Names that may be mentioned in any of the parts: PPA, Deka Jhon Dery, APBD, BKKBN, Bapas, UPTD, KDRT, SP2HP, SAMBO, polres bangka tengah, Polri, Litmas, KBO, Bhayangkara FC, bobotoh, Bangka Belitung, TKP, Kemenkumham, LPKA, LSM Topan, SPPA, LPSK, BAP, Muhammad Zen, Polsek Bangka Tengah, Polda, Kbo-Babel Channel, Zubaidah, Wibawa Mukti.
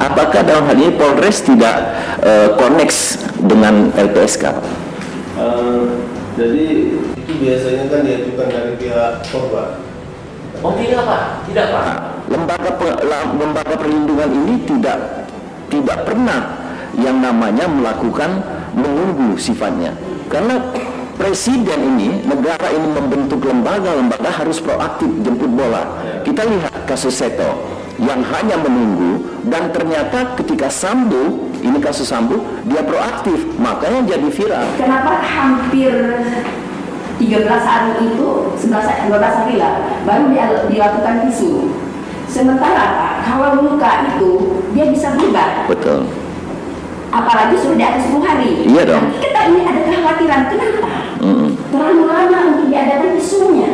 apakah dalam hal ini Polres tidak connect dengan LPSK? Jadi itu biasanya kan diajukan dari pihak korban. Oh tidak Pak, tidak Pak. Lembaga perlindungan ini tidak pernah yang namanya melakukan menunggu sifatnya, karena presiden ini, negara ini membentuk lembaga harus proaktif jemput bola. Kita lihat kasus Seto yang hanya menunggu, dan ternyata ketika SAMBO, ini kasus SAMBO, dia proaktif, makanya jadi viral. Kenapa hampir 13 hari itu, 12 hari lah, baru dilakukan visum. Sementara Pak, kalau luka itu dia bisa berubah. Betul. Apalagi sudah di atas 10 hari. Iya dong. Nah, kita ini ada kekhawatiran, kenapa? Terlalu lama untuk diadakan visumnya.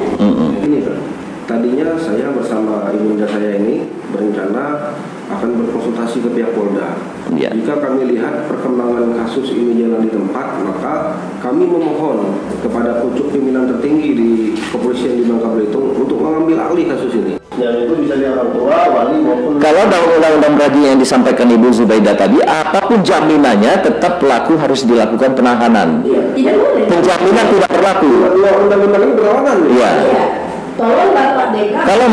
Ini Pak, tadinya saya bersama ibunda saya ini berencana akan berkonsultasi ke pihak Polda. Yeah. Jika kami lihat perkembangan kasus ini jalan di tempat, maka kami memohon kepada pucuk pimpinan tertinggi di kepolisian di Bangka Belitung untuk mengambil alih kasus ini. Dan itu bisa orang tua, wali maupun... Kalau dalam undang-undang Radi yang disampaikan Ibu Zubaidah tadi, apapun jaminannya tetap pelaku harus dilakukan penahanan. Iya. Tidak boleh. Penjaminan tidak berlaku. Undang-undang ini berlawanan. Iya. Tolong Bapak Deka, kalau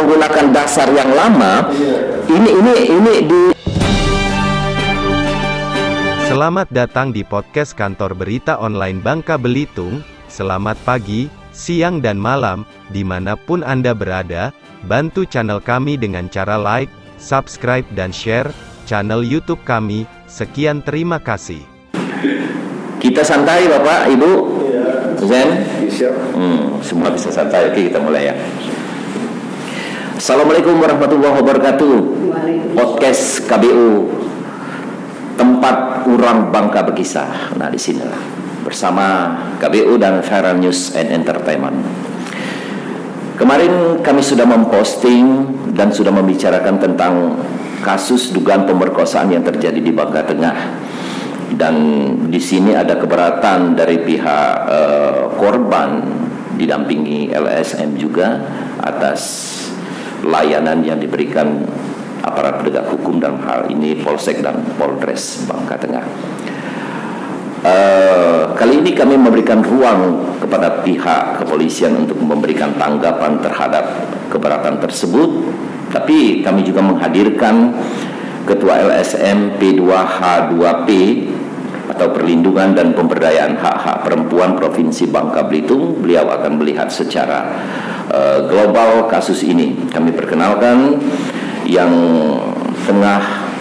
menggunakan dasar yang lama, ini di... Selamat datang di podcast kantor berita online Bangka Belitung. Selamat pagi, siang dan malam, dimanapun Anda berada. Bantu channel kami dengan cara like, subscribe dan share channel YouTube kami. Sekian, terima kasih. Kita santai Bapak, Ibu. Zen? Semua bisa santai. Oke, kita mulai ya. Assalamualaikum warahmatullahi wabarakatuh. Podcast KBO, tempat orang Bangka berkisah. Nah, disinilah bersama KBO dan Viral News and Entertainment. Kemarin kami sudah memposting dan sudah membicarakan tentang kasus dugaan pemerkosaan yang terjadi di Bangka Tengah. Dan di sini ada keberatan dari pihak korban didampingi LSM juga atas layanan yang diberikan aparat penegak hukum dalam hal ini Polsek dan Polres Bangka Tengah. Kali ini kami memberikan ruang kepada pihak kepolisian untuk memberikan tanggapan terhadap keberatan tersebut, tapi kami juga menghadirkan Ketua LSM P2H2P atau Perlindungan dan Pemberdayaan Hak-Hak Perempuan Provinsi Bangka Belitung. Beliau akan melihat secara global kasus ini. Kami perkenalkan yang tengah,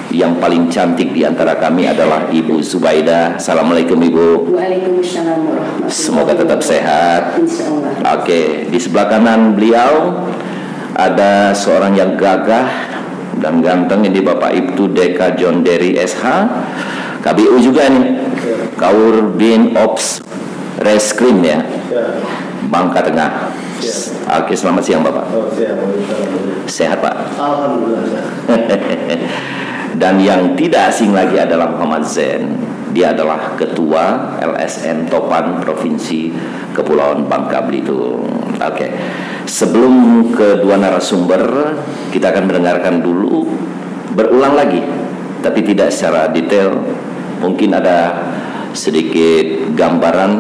yang paling cantik di antara kami adalah Ibu Zubaidah. Assalamualaikum Ibu. Waalaikumsalam warahmatullahi wabarakatuh. Semoga tetap sehat. Insyaallah. Oke, di sebelah kanan beliau ada seorang yang gagah dan ganteng, ini Bapak Ibtu Deka Jhon Dery SH, KBU juga nih, Kaur bin Ops Reskrim ya, Bangka Tengah. Oke, selamat siang Bapak. Sehat Pak. Alhamdulillah. Dan yang tidak asing lagi adalah Muhammad Zen. Dia adalah Ketua LSM Topan Provinsi Kepulauan Bangka Belitung. Oke. Sebelum kedua narasumber, kita akan mendengarkan dulu berulang lagi, tapi tidak secara detail. Mungkin ada sedikit gambaran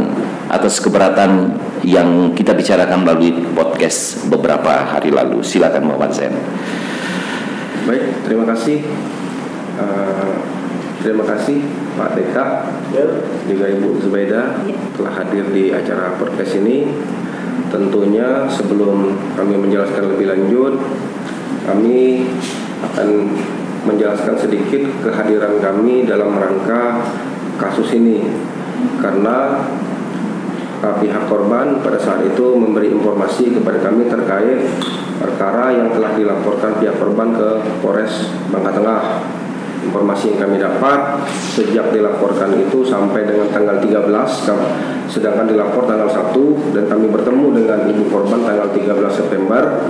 atas keberatan yang kita bicarakan melalui podcast beberapa hari lalu. Silakan Muhammad Zen. Baik, terima kasih. Terima kasih Pak Deka, juga Ibu Zubaidah telah hadir di acara podcast ini. Tentunya sebelum kami menjelaskan lebih lanjut, kami akan menjelaskan sedikit kehadiran kami dalam rangka kasus ini, karena pihak korban pada saat itu memberi informasi kepada kami terkait perkara yang telah dilaporkan pihak korban ke Polres Bangka Tengah. Informasi yang kami dapat sejak dilaporkan itu sampai dengan tanggal 13, sedangkan dilapor tanggal 1, dan kami bertemu dengan ibu korban tanggal 13 September.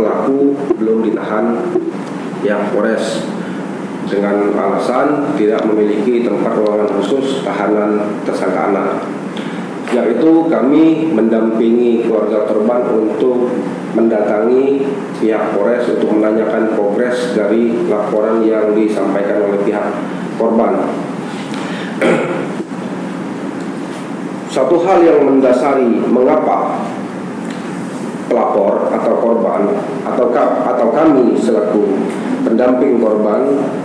Pelaku belum ditahan yang Polres dengan alasan tidak memiliki tempat ruangan khusus tahanan tersangka anak. yaitu kami mendampingi keluarga korban untuk mendatangi pihak Polres untuk menanyakan progres dari laporan yang disampaikan oleh pihak korban. Satu hal yang mendasari mengapa pelapor atau korban atau kami selaku pendamping korban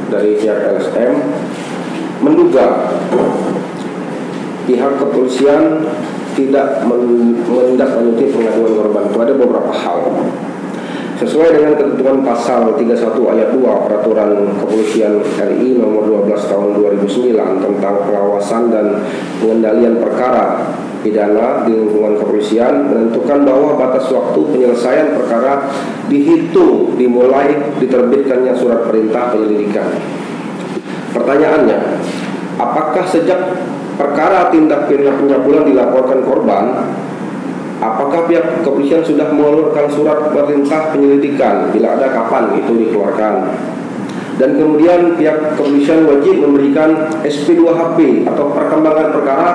dari pihak LSM menduga pihak kepolisian tidak menindaklanjuti pengaduan korban itu ada beberapa hal. Sesuai dengan ketentuan pasal 31 ayat 2 Peraturan Kepolisian RI nomor 12 tahun 2009 tentang pengawasan dan pengendalian perkara pidana di lingkungan kepolisian menentukan bahwa batas waktu penyelesaian perkara dihitung dimulai diterbitkannya surat perintah penyelidikan. Pertanyaannya, apakah sejak perkara tindak pidana pencabulan dilaporkan korban, apakah pihak kepolisian sudah mengeluarkan surat perintah penyelidikan? Bila ada, kapan itu dikeluarkan? Dan kemudian pihak kepolisian wajib memberikan SP2HP atau perkembangan perkara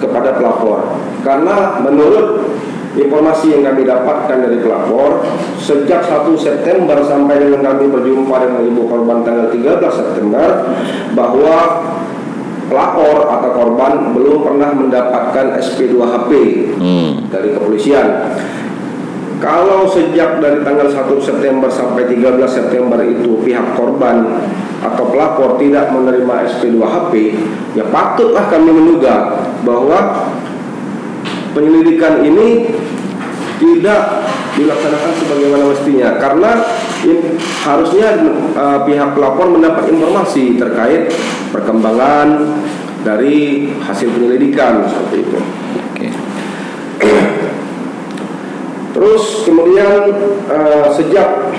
kepada pelapor. Karena menurut informasi yang kami dapatkan dari pelapor, sejak 1 September sampai dengan kami berjumpa dengan ibu korban tanggal 13 September, bahwa pelapor atau korban belum pernah mendapatkan SP2HP dari kepolisian. Kalau sejak dari tanggal 1 September sampai 13 September itu pihak korban atau pelapor tidak menerima SP2HP, ya patutlah kami menduga bahwa penyelidikan ini tidak dilaksanakan sebagaimana mestinya, karena harusnya pihak pelapor mendapat informasi terkait perkembangan dari hasil penyelidikan seperti itu. Oke. Terus kemudian sejak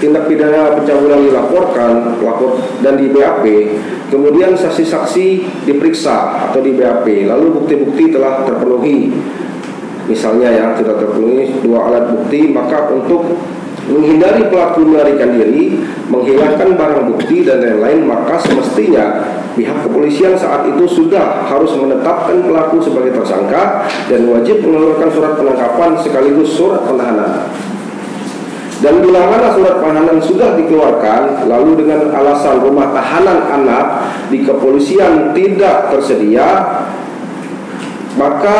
tindak pidana pencabulan dilaporkan dan di BAP, kemudian saksi-saksi diperiksa atau di BAP, lalu bukti-bukti telah terpenuhi. Misalnya ya, tidak terpenuhi dua alat bukti, maka untuk menghindari pelaku melarikan diri, menghilangkan barang bukti dan lain-lain, maka semestinya pihak kepolisian saat itu sudah harus menetapkan pelaku sebagai tersangka dan wajib mengeluarkan surat penangkapan sekaligus surat penahanan. Dan bila mana surat penahanan sudah dikeluarkan, lalu dengan alasan rumah tahanan anak di kepolisian tidak tersedia, maka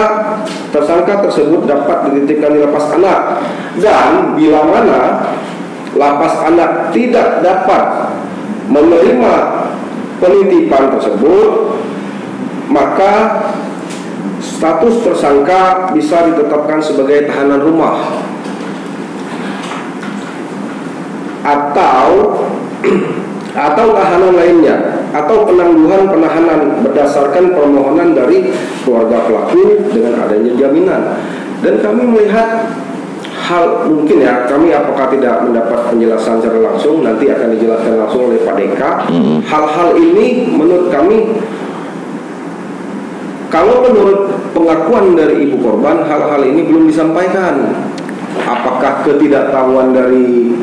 tersangka tersebut dapat dititipkan di lapas anak. Dan bila mana lapas anak tidak dapat menerima penitipan tersebut, maka status tersangka bisa ditetapkan sebagai tahanan rumah atau tahanan lainnya atau penangguhan penahanan berdasarkan permohonan dari keluarga pelaku dengan adanya jaminan. Dan kami melihat hal mungkin ya, kami apakah tidak mendapat penjelasan secara langsung, nanti akan dijelaskan langsung oleh Pak Deka. Hal-hal ini menurut kami, kalau menurut pengakuan dari ibu korban, hal-hal ini belum disampaikan. Apakah ketidaktahuan dari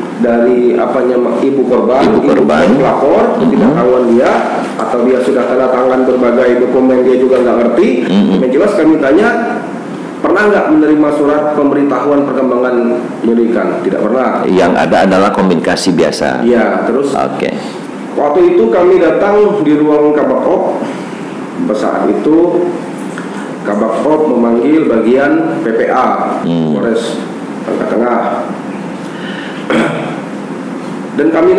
apanya ibu korban pelapor, ketidaktahuan dia, atau dia sudah tanda tangan berbagai dokumen dia juga nggak ngerti. Yang jelas kami tanya, pernah nggak menerima surat pemberitahuan perkembangan penyelidikan? Tidak pernah. Yang ada adalah komunikasi biasa. Iya, terus. Oke. Waktu itu kami datang di ruang Kabakop. Saat itu Kabakop memanggil bagian PPA Polres Bangka Tengah, dan kami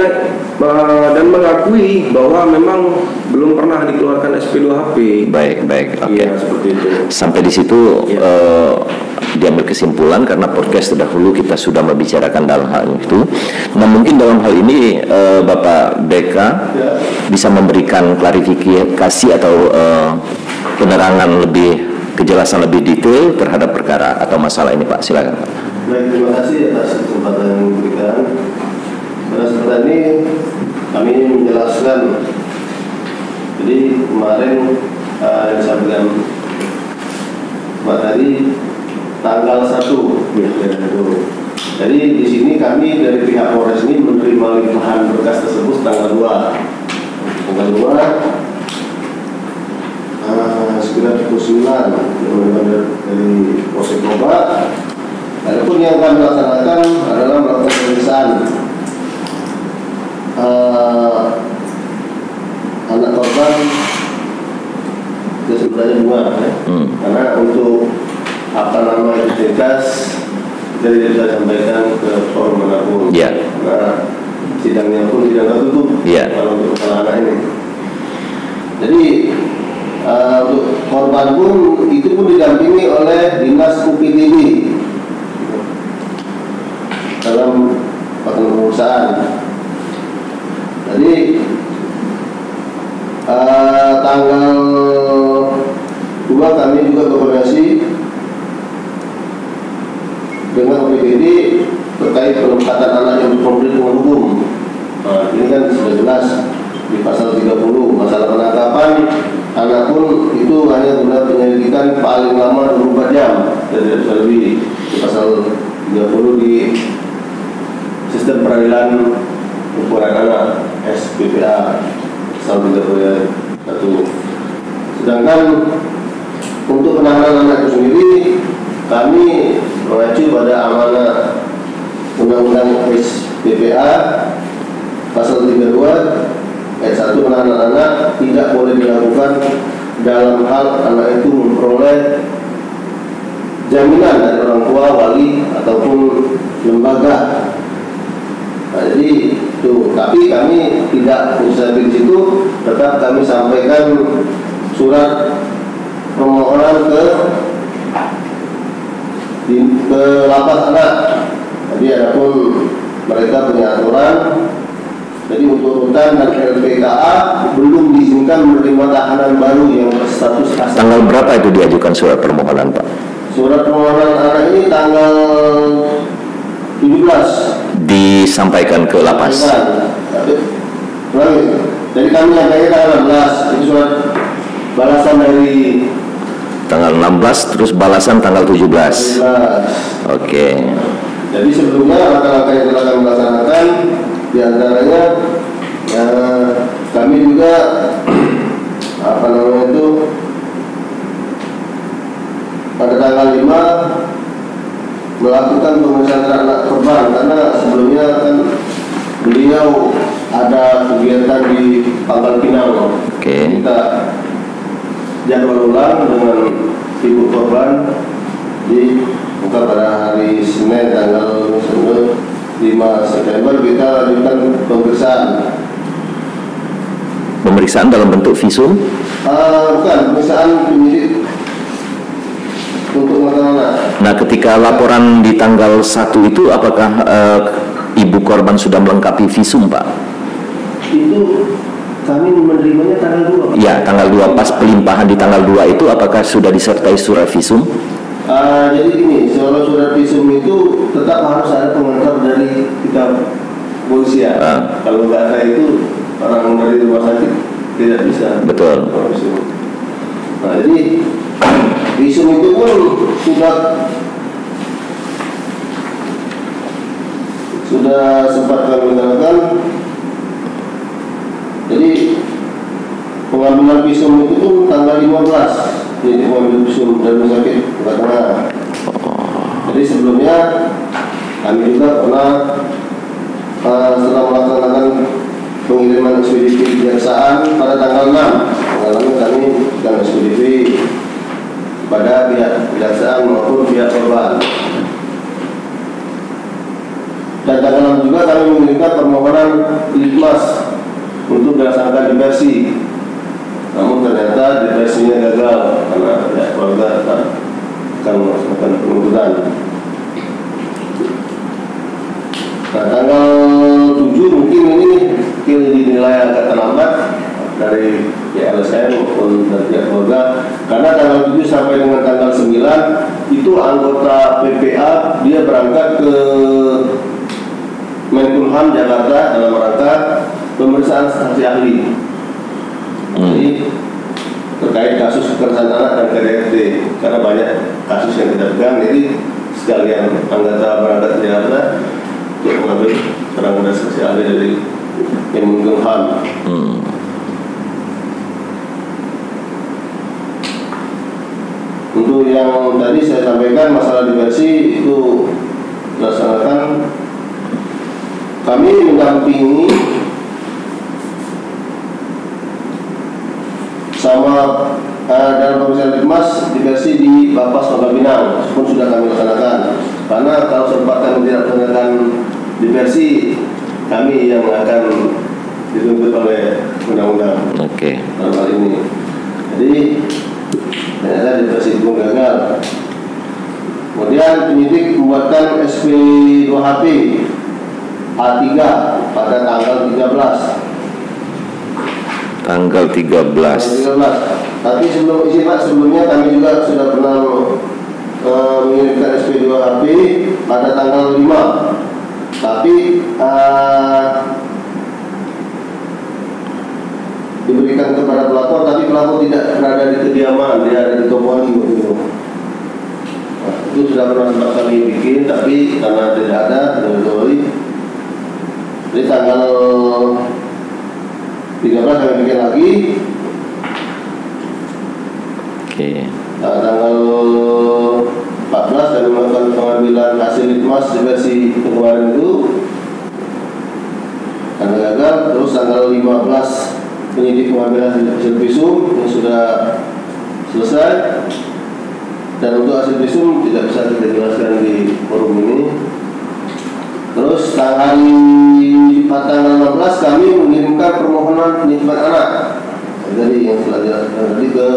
mengakui bahwa memang belum pernah dikeluarkan SP2HP. Baik, oke. Ya, seperti itu. Sampai di situ ya. Diambil kesimpulan karena podcast terdahulu kita sudah membicarakan dalam hal itu. Nah, mungkin dalam hal ini Bapak Deka ya bisa memberikan klarifikasi atau penerangan lebih, kejelasan lebih detail terhadap perkara atau masalah ini, Pak. Silakan, Pak. Baik, terima kasih atas kesempatan yang diberikan. Pada saat ini kami menjelaskan. Jadi kemarin yang disampaikan Pak tadi tanggal 1 ya. Jadi di sini kami dari pihak Polres ini menerima limpahan berkas tersebut tanggal 2. Tanggal 2 sekitar pukul usulan dari Polsek Bangka. Adapun yang kami laksanakan adalah melakukan pemeriksaan anak korban sebenarnya dua, ya. Karena untuk apa namanya identitas dari yang saya sampaikan ke forum manapun, yeah. Karena sidangnya pun tidak tertutup, yeah. Kalau untuk anak ini. Jadi untuk korban pun itu pun didampingi oleh dinas UPTD dalam pengurusan. Jadi tanggal 2 kami juga koordinasi dengan UPTD terkait penempatan anak yang berkonflik dengan hukum. Nah, ini kan sudah jelas di pasal 30 masalah penangkapan anak pun itu hanya benar penyelidikan paling lama 24 jam dari lebih di pasal 30 di sistem peradilan ukuran anak SPPA pasal 31. Sedangkan untuk penanganan anak itu sendiri kami mengacu pada amanah Undang-Undang SPPA pasal 32 ayat 1, penanganan anak tidak boleh dilakukan dalam hal anak itu memperoleh jaminan dari orang tua, wali, ataupun lembaga. Nah, jadi itu, tapi kami tidak usah di situ, tetap kami sampaikan surat permohonan ke lapas anak. Jadi adapun mereka punya aturan. Jadi untuk rutan dan LPKA belum diizinkan menerima tahanan baru yang berstatus asal. Tanggal berapa itu diajukan surat permohonan, Pak? Surat permohonan anak ini tanggal 17 disampaikan ke lapas. Jadi kami sampaikan tanggal 16 itu surat balasan dari tanggal 16 terus balasan tanggal 17. Oke. Jadi sebelumnya langkah-langkah yang telah kami laksanakan di antaranya ya, kami juga apa namanya itu pada tanggal 5 melakukan pemeriksaan terhadap korban karena sebelumnya kan beliau ada kegiatan di Pangkal Pinang. Okay. Kita jadwal ulang dengan ibu korban di buka pada hari Senin tanggal 5 September. Kita lakukan pemeriksaan. Pemeriksaan dalam bentuk visum? Bukan, pemeriksaan penyidik untuk anak. Nah, ketika laporan di tanggal 1 itu, apakah ibu korban sudah melengkapi visum, Pak? Itu kami menerimanya tanggal 2, Pak. Ya, tanggal 2, pas pelimpahan di tanggal 2 itu, apakah sudah disertai surat visum? Jadi gini, soal surat visum itu tetap harus ada pengantar dari kita polisian. Kalau nggak ada itu orang dari rumah sakit tidak bisa. Betul. Nah, jadi visum itu pun sudah sempat kami lakukan. Jadi pengambilan visum itu pun tanggal 15. Jadi mobil visum dan rumah sakit Bangka. Jadi sebelumnya kami juga pernah setelah melaksanakan pengiriman SWDV kejaksaan pada tanggal 6 mengalami kami dan SWDV pada pihak kejaksaan maupun pihak korban. Dan tanggal 6 juga kami mengirimkan permohonan Litmas untuk dilaksanakan diversi. Namun ternyata depresinya gagal karena ya, keluarga akan melaksanakan penuntutan. Nah, tanggal 7 mungkin ini dinilai agak terlambat dari ya, LSM maupun dari keluarga karena tanggal 7 sampai dengan tanggal 9 itu anggota PPA dia berangkat ke Menkumham Jakarta dalam rangka pemeriksaan saksi ahli. Jadi terkait kasus kekerasan anak dan KDRT karena banyak kasus yang kita pegang, jadi sekalian anggota berangkat ke Jakarta untuk mengambil penanganan saksi ahli dari Kemenkumham. tadi saya sampaikan masalah diversi itu dilaksanakan. Kami mendampingi sama dalam pemeriksaan Litmas diversi di Bapas Polda Binang pun sudah kami laksanakan. Karena kalau sempatkan tidak melaksanakan diversi, kami yang akan dituntut oleh undang-undang. Oke. Dalam hal ini, jadi ternyata diversi itu gagal. Kemudian penyidik membuatkan SP2HP A3 pada tanggal 13. Tanggal 13. Tapi sebelum izin Pak, sebelumnya kami juga sudah pernah mengirimkan SP2HP pada tanggal 5. Tapi diberikan kepada pelapor, tapi pelapor tidak berada di kediaman, dia ada di Topan gitu. Nah, itu sudah pernah kami bikin, tapi karena tidak ada di tanggal 13 kami bikin lagi. Oke. Nah, tanggal 14 kami melakukan pengambilan hasil litmas versi kemarin itu karena gagal. Terus tanggal 15 penyidik pengambilan hasil visum yang sudah selesai, dan untuk hasil visum tidak bisa kita jelaskan di forum ini. Terus tanggal 16 kami mengirimkan permohonan penitipan anak dari yang telah dilakukan tadi ke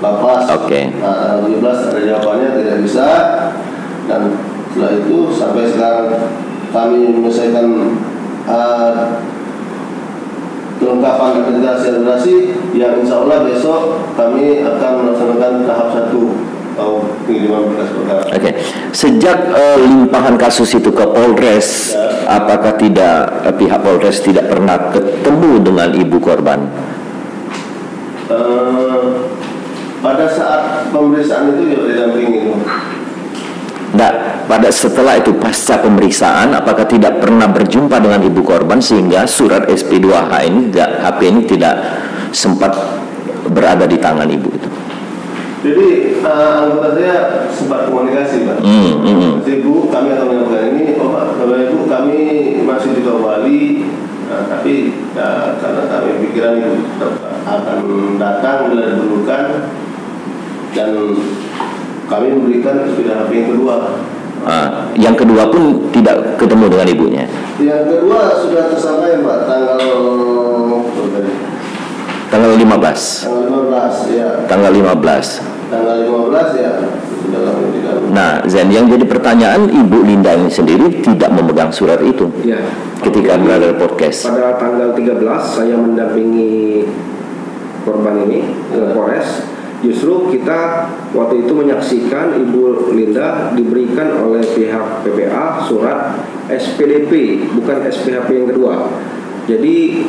Bapas. Oke. Nah, tanggal 17 ada jawabannya tidak bisa, dan setelah itu sampai sekarang kami menyelesaikan kelengkapan akreditasi administrasi yang insya Allah besok kami akan melaksanakan tahap 1. Oke. Sejak limpahan kasus itu ke Polres, ya, apakah tidak pihak Polres tidak pernah ketemu dengan ibu korban? Pada saat pemeriksaan itu tidak beringin. Nah, pada setelah itu pasca pemeriksaan, apakah tidak pernah berjumpa dengan ibu korban sehingga surat SP2H ini, HP ini tidak sempat berada di tangan ibu itu? Jadi anggota saya sempat komunikasi, Pak. Ibu, kami akan melakukan ini. Oh, Pak, kalau Ibu, kami masih di Bali, nah, tapi karena kami pikiran Ibu akan datang bila diperlukan, dan kami memberikan sudah yang kedua. Yang kedua pun tidak ketemu dengan ibunya. Yang kedua sudah tersampaikan, Pak, tanggal 15 ya. Nah, Zen, yang jadi pertanyaan, Ibu Linda ini sendiri tidak memegang surat itu ya, ketika berada di podcast. Pada tanggal 13 saya mendampingi korban ini ke Polres. Justru kita waktu itu menyaksikan Ibu Linda diberikan oleh pihak PPA surat SPDP, bukan SPHP yang kedua. Jadi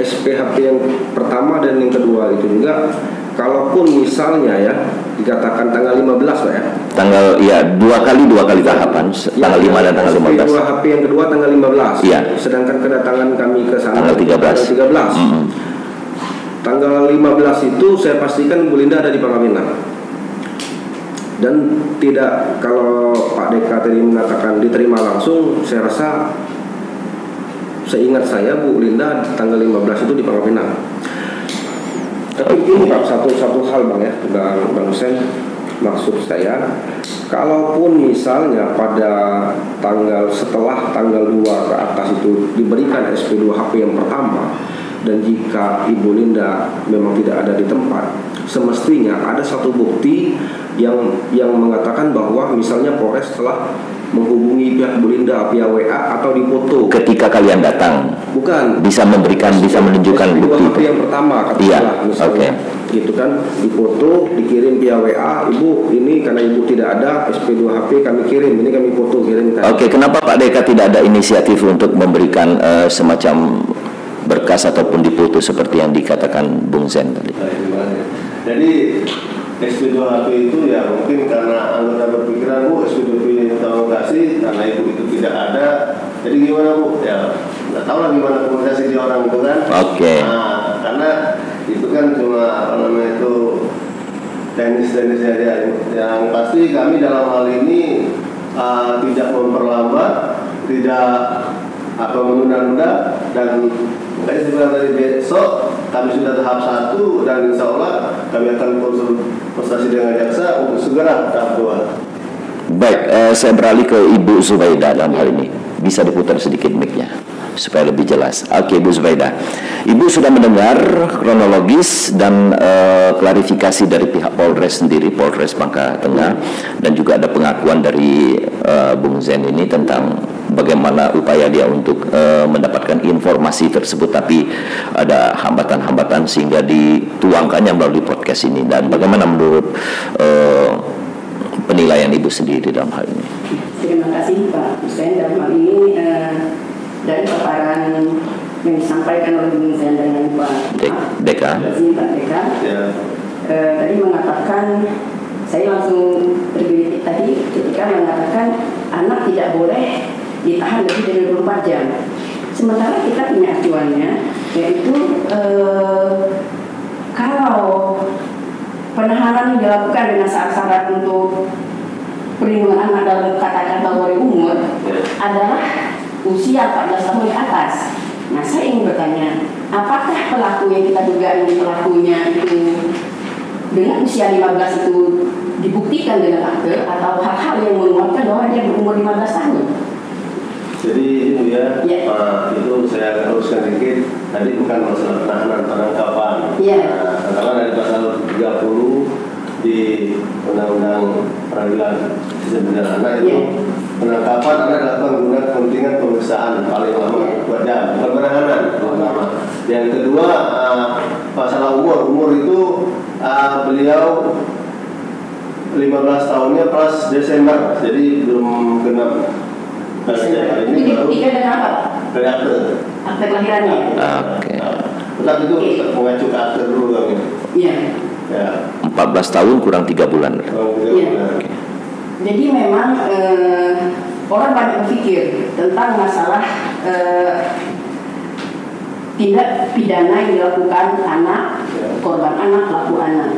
SPHP yang pertama dan yang kedua itu juga, kalaupun misalnya ya dikatakan tanggal 15 Pak ya. Tanggal ya dua kali tahapan, ya, tanggal 5 dan tanggal 15. SPHP yang kedua tanggal 15. Ya. Sedangkan kedatangan kami ke sana tanggal 13. Tanggal 15 itu saya pastikan Bu Linda ada di Pangkalan. Dan tidak, kalau Pak Deka tadi mengatakan diterima langsung, saya rasa seingat saya Bu Linda tanggal 15 itu di Pangkal Pinang. Tapi ini Pak, satu hal Bang ya, Bang Hussein, maksud saya kalaupun misalnya pada tanggal setelah tanggal 2 ke atas itu diberikan SP2HP yang pertama, dan jika Ibu Linda memang tidak ada di tempat, semestinya ada satu bukti yang mengatakan bahwa misalnya Polres telah menghubungi pihak Bu Linda via WA atau di foto ketika kalian datang. Bukan. Bisa memberikan, bisa menunjukkan bukti. Itu yang pertama katakanlah, misalnya. Okay. Gitu kan, di foto, dikirim via WA, Ibu ini karena Ibu tidak ada SP2HP kami kirim, ini kami foto kirimkan. Oke, kenapa Pak Deka tidak ada inisiatif untuk memberikan semacam berkas ataupun di foto seperti yang dikatakan Bung Zen tadi? Jadi SP2HP itu ya mungkin karena anggota berpikiran, Bu, SP2HP tahu nggak sih, karena ibu itu tidak ada. Jadi gimana Bu? Ya nggak tahu lah gimana komunikasi di orang itu kan. Oke. Nah, karena itu kan cuma apa namanya itu teknis-teknis yang pasti kami dalam hal ini tidak memperlambat, tidak apa menunda-nunda, dan makanya sebenarnya dari besok kami sudah tahap 1 dan insya Allah kami akan konsultasi dengan jaksa untuk segera tahap 2. Baik, saya beralih ke Ibu Zubaidah dalam hal ini. Bisa diputar sedikit mic-nya supaya lebih jelas. Oke, Ibu Zubaidah, Ibu sudah mendengar kronologis dan klarifikasi dari pihak Polres sendiri, Polres Bangka Tengah, dan juga ada pengakuan dari Bung Zen ini tentang bagaimana upaya dia untuk mendapatkan informasi tersebut, tapi ada hambatan-hambatan sehingga dituangkannya melalui podcast ini. Dan bagaimana menurut penilaian Ibu sendiri dalam hal ini? Terima kasih Pak Hussein. Dalam hal ini dari paparan yang disampaikan oleh Bung Zen dengan Pak Deka, Pak Deka tadi mengatakan, saya langsung terbidik tadi ketika mengatakan anak tidak boleh ditahan lebih dari 24 jam. Sementara kita punya acuannya, yaitu kalau penahanan dilakukan dengan syarat-syarat untuk perlindungan anak dalam kata-kata kategori umur adalah usia 14 tahun ke atas. Nah, saya ingin bertanya, apakah pelaku yang kita duga pelakunya itu dengan usia 15 itu dibuktikan dengan akte atau hal-hal yang menguatkan bahwa dia berumur 15 tahun? Jadi itu ya, itu saya teruskan sedikit. Tadi bukan masalah penahanan, penangkapan. Karena dari pasal 30 di Undang-Undang Peradilan Sistem Pidana Anak itu penangkapan anak dalam menggunakan kepentingan pemeriksaan paling lama 2 jam, bukan penahanan. Yang kedua, masalah umur itu beliau 15 tahunnya pas Desember, jadi belum genap. Nah, ini dibuktikan dengan apa? Dari akte kelahirannya. Oke. Tetap itu mengacu ke akte dulu kan? Iya. 14 tahun kurang 3 bulan. Jadi memang orang banyak berpikir tentang masalah tindak pidana yang dilakukan anak, korban anak, pelaku anak.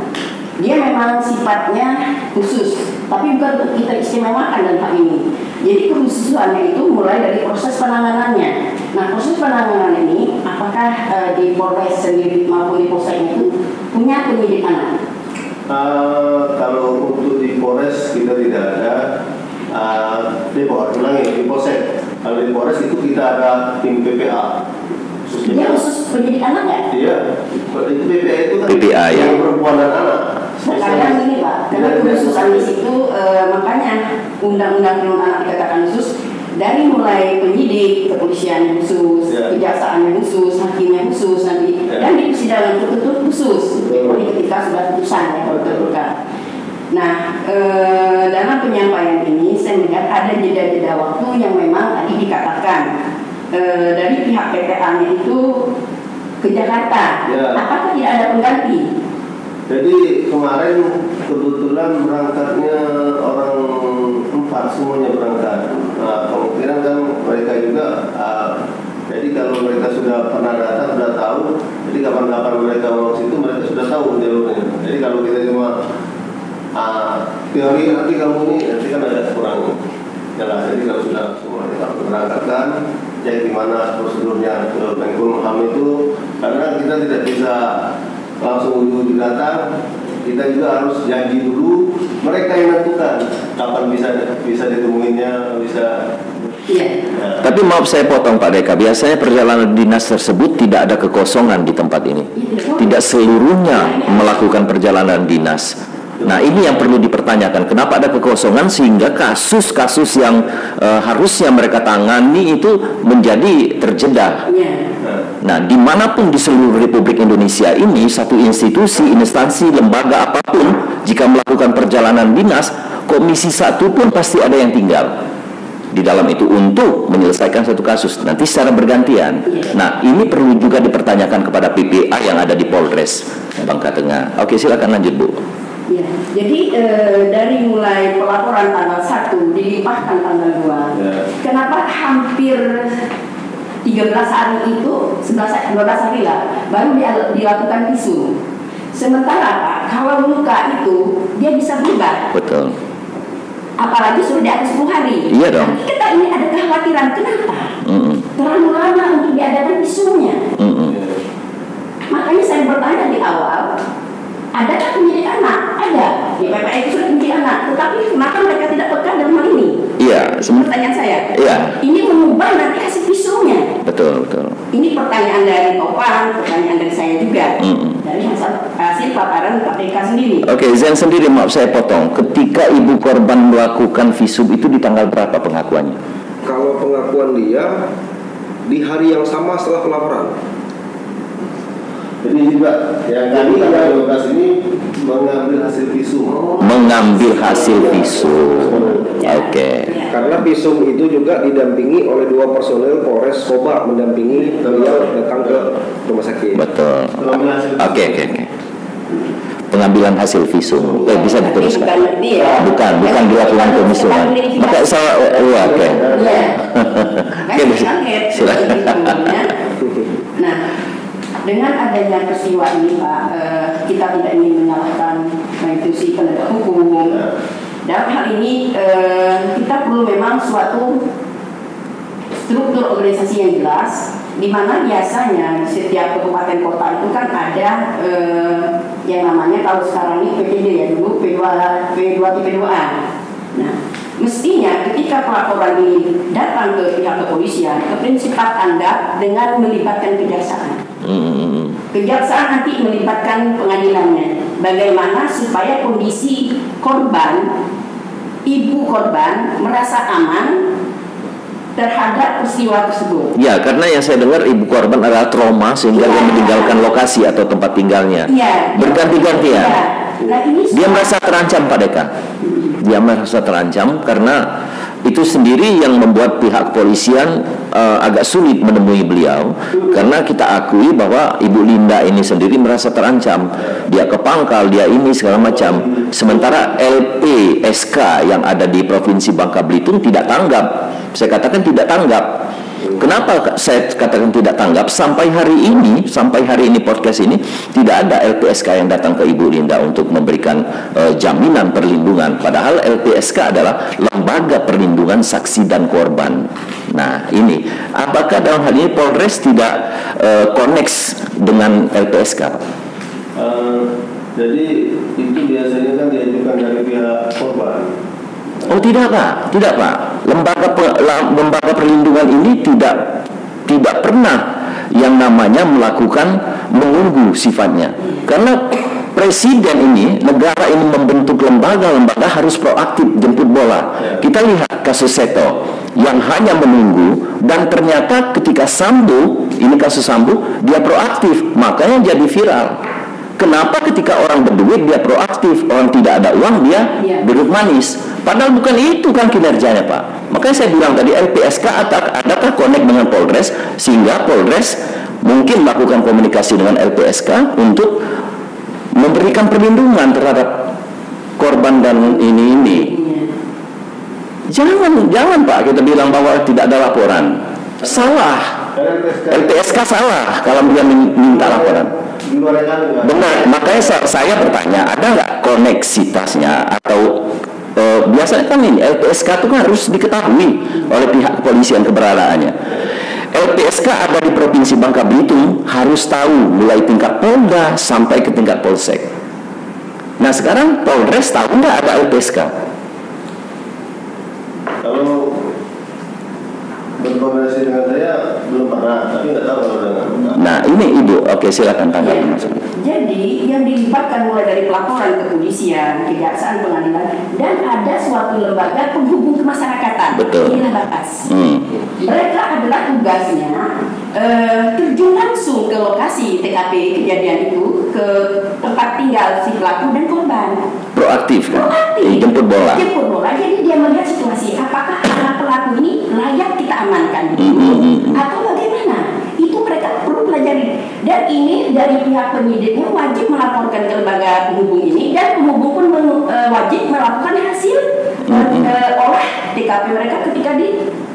Dia memang sifatnya khusus, tapi bukan untuk kita istimewakan dan hal ini. Jadi kekhususannya itu mulai dari proses penanganannya. Nah, proses penanganan ini apakah di Polres sendiri maupun di Polsek itu punya penyidik anak? Kalau untuk di Polres kita tidak ada di Polsek. Kalau di Polres itu kita ada tim PPA. Dia khusus penyidik anak nggak? Iya, itu PPA itu kan PPA ya, perempuan dan anak. Kadang ini Pak, karena kekhususan di situ, makanya Undang-Undang Perlindungan Anak dikatakan khusus. Dari mulai penyidik, kepolisian khusus, kejaksaan khusus, hakimnya khusus nanti, dan di persidangan tertutup khusus, ketika sudah putusan ya terbuka. Nah, dalam penyampaian ini saya melihat ada jeda-jeda waktu yang memang tadi dikatakan dari pihak PPA-nya itu ke Jakarta. Apakah tidak ada pengganti? Jadi kemarin kebetulan berangkatnya orang 4, semuanya berangkat. Nah, kemungkinan kan mereka juga jadi kalau mereka sudah pernah datang, sudah tahu, jadi kapan-kapan mereka mau situ, mereka sudah tahu jalurnya. Jadi kalau kita cuma teori nanti kamu ini, nanti kan ada kurang jelas. Jadi kalau sudah semua kita berangkatkan, jadi gimana prosedurnya ke Menkumham itu, karena kita tidak bisa langsung ujung datang, kita juga harus janji dulu, mereka yang menentukan kapan bisa ditemuinya, bisa. Tapi maaf saya potong Pak Deka, biasanya perjalanan dinas tersebut tidak ada kekosongan di tempat ini, tidak seluruhnya melakukan perjalanan dinas. Nah, ini yang perlu dipertanyakan, kenapa ada kekosongan sehingga kasus-kasus yang harusnya mereka tangani itu menjadi terjeda. Nah, dimanapun di seluruh Republik Indonesia ini, satu institusi, instansi, lembaga apapun, jika melakukan perjalanan dinas, komisi satu pun pasti ada yang tinggal di dalam itu untuk menyelesaikan satu kasus nanti secara bergantian. Nah, ini perlu juga dipertanyakan kepada PPA yang ada di Polres Bangka Tengah. Oke, silakan lanjut Bu. Jadi dari mulai pelaporan tanggal 1 dilimpahkan tanggal 2. Kenapa hampir 13 hari itu, 12 hari lah, baru dilakukan visum. Sementara Pak, kalau luka itu dia bisa berubah. Betul. Apalagi sudah di atas 10 hari. Iya dong. Tapi kita ini ada kekhawatiran, kenapa? Terlalu lama untuk diadakan isunya. Makanya saya bertanya di awal, adakah penyidik anak? Ada. Di PPA itu sudah penyidik anak, tetapi kenapa mereka tidak peka dalam hal ini? Iya. Pertanyaan saya. Iya. Ini mengubah nanti hasil isunya. Betul, betul. Ini pertanyaan dari Topan, pertanyaan dari saya juga. Dari hasil paparan KPK sendiri. Oke, Zen sendiri, maaf saya potong. Ketika ibu korban melakukan visum itu di tanggal berapa pengakuannya? Kalau pengakuan dia di hari yang sama setelah pelaporan. Jadi juga yang tadi yang 12 ini mengambil hasil visum. Mengambil hasil visum. Oke. Karena visum itu juga didampingi oleh dua personel Polres Koba mendampingi beliau datang ke rumah sakit. Betul. Oke. Pengambilan hasil visum, bisa diteruskan. Bukan dilakukan pemusuhan. Maka saya, oke. Nah, dengan adanya peristiwa ini, Pak, kita tidak ingin menyalahkan institusi penegak hukum. Dalam hal ini kita perlu memang suatu struktur organisasi yang jelas, di mana biasanya setiap kabupaten kota itu kan ada yang namanya, kalau sekarang ini UPTD ya, dulu P2H2P. Nah, mestinya ketika pelaporan ini datang ke pihak kepolisian, keprinsipal Anda dengan melibatkan kejaksaan. Kejaksaan nanti melibatkan pengadilannya. Bagaimana supaya kondisi korban, ibu korban merasa aman terhadap peristiwa tersebut. Ya, karena yang saya dengar ibu korban adalah trauma sehingga dia meninggalkan lokasi atau tempat tinggalnya. Berganti-gantian. Nah, dia merasa terancam, Pak Deka. Dia merasa terancam karena itu sendiri yang membuat pihak kepolisian agak sulit menemui beliau, karena kita akui bahwa Ibu Linda ini sendiri merasa terancam, dia ke pangkal, dia ini segala macam. Sementara LPSK yang ada di Provinsi Bangka Belitung tidak tanggap. Saya katakan tidak tanggap. Kenapa saya katakan tidak tanggap? Sampai hari ini podcast ini tidak ada LPSK yang datang ke Ibu Linda untuk memberikan jaminan perlindungan. Padahal LPSK adalah lembaga perlindungan saksi dan korban. Nah, ini apakah dalam hal ini Polres tidak connect dengan LPSK? Jadi itu biasanya kan diajukan dari pihak korban. Oh tidak pak, lembaga perlindungan ini tidak pernah yang namanya melakukan menunggu sifatnya, karena presiden ini, negara ini membentuk lembaga harus proaktif jemput bola. Kita lihat kasus Seto yang hanya menunggu, dan ternyata ketika SAMBO, ini kasus SAMBO, dia proaktif, makanya jadi viral. Kenapa ketika orang berduit dia proaktif, orang tidak ada uang dia duduk manis? Padahal bukan itu kan kinerjanya, Pak. Makanya saya bilang tadi LPSK adakah connect dengan Polres sehingga Polres mungkin melakukan komunikasi dengan LPSK untuk memberikan perlindungan terhadap korban dan ini. Jangan Pak, kita bilang bahwa tidak ada laporan. Salah. LPSK salah kalau dia minta laporan. Benar, makanya saya bertanya, ada nggak koneksitasnya? Atau biasanya kan ini LPSK itu kan harus diketahui oleh pihak kepolisian keberadaannya. LPSK ada di Provinsi Bangka Belitung harus tahu mulai tingkat Polda sampai ke tingkat Polsek. Nah, sekarang Polres tahu nggak ada LPSK? Kalau berkomunikasi dengan saya belum pernah, tapi nggak tahu kalau dengan. Nah, ini Ibu, oke, silakan tanggapi. Jadi yang dilibatkan mulai dari pelaporan, kepolisian, kejaksaan, pengadilan, dan ada suatu lembaga penghubung kemasyarakatan. Betul. Inilah Bapas. Mereka adalah tugasnya terjun langsung ke lokasi TKP kejadian itu, ke tempat tinggal si pelaku dan korban. Proaktif kan? Jemput bola. Jadi dia melihat situasi, apakah anak pelaku ini layak kita amankan atau bagaimana? Itu mereka perlu pelajari. Dan ini dari pihak penyidiknya wajib melaporkan ke lembaga penghubung ini, dan penghubung pun wajib melaporkan hasil olah TKP mereka ketika di